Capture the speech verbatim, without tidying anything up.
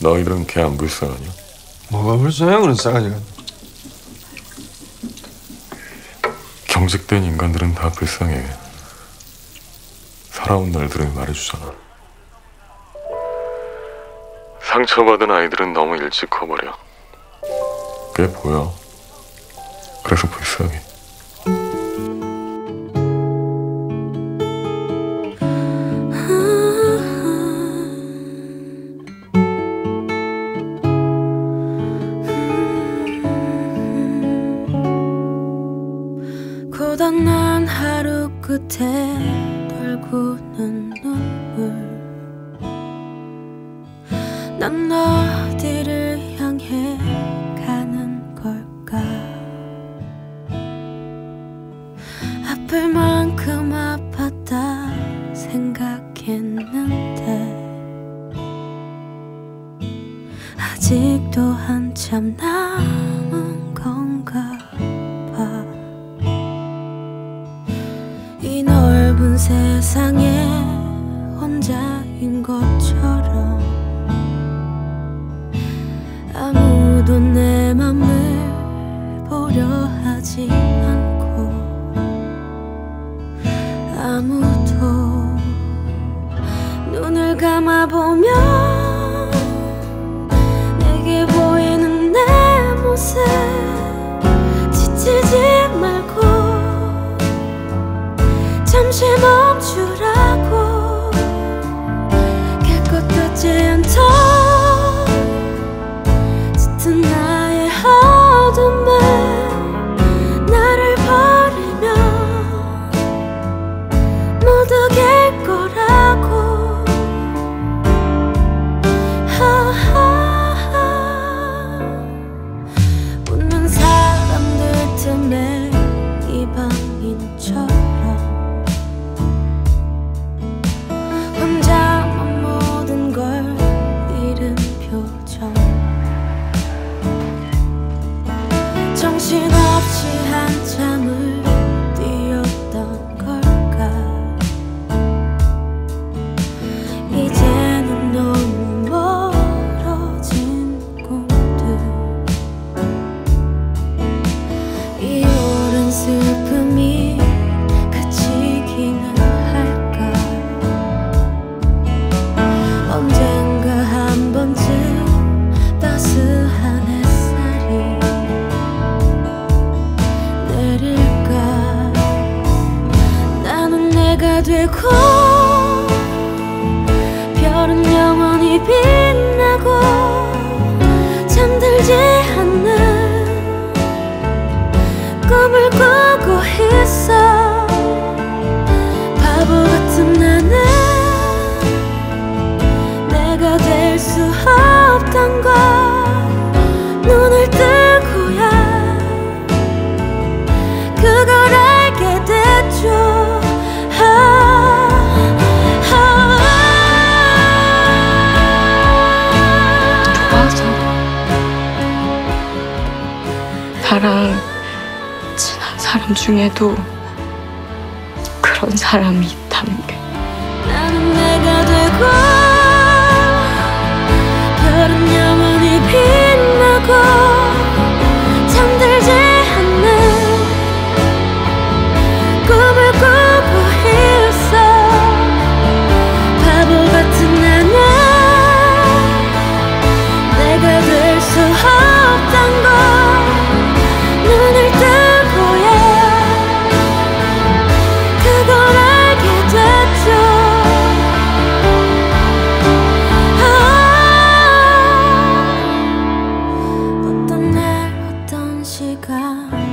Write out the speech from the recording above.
너희들은 걔 안 불쌍하냐? 뭐가 불쌍해, 그런 싸가지가. 경직된 인간들은 다 불쌍해. 살아온 날들을 말해주잖아. 상처받은 아이들은 너무 일찍 커버려. 그게 보여. 그래서 불쌍해. 고단한 하루 끝에 떨구는 눈물, 난 어디를 향해 가는 걸까? 아플 만큼 아팠다 생각했는데 아직도 한참 남은 건가? 세상에 혼자인 것처럼 아무도 내 맘을 보려 하지 않고 아무도 눈을 감아보면 내게 보이는 내 모습 지치지 말고 잠시 멈추라고. 깨끗도 지 않던 짙은 나의 어둠에 나를 버리면 모두 갤 거라고. 하하하. 웃는 사람들 틈에 이방인처럼 정신없이 한참을 뛰었던 걸까? 이제는 너무 멀어진 꿈들, 이 오랜 슬픔이 그치기는 할까? 언젠가 한 번쯤 따스한 햇살이 내릴까? 나는 내가 되고 별은 영원히 빛나고 잠들지 않는 꿈을 꾸고 있어. 바보 같은 나는 내가 될 수 없던 걸 눈을 뜨고야 그걸 알게 됐죠. 아, 아. 좋아서 나랑 친한 사람 중에도 그런 사람이 있다는 게. 나는 내가 되고 별은 영원히 빛나고 시간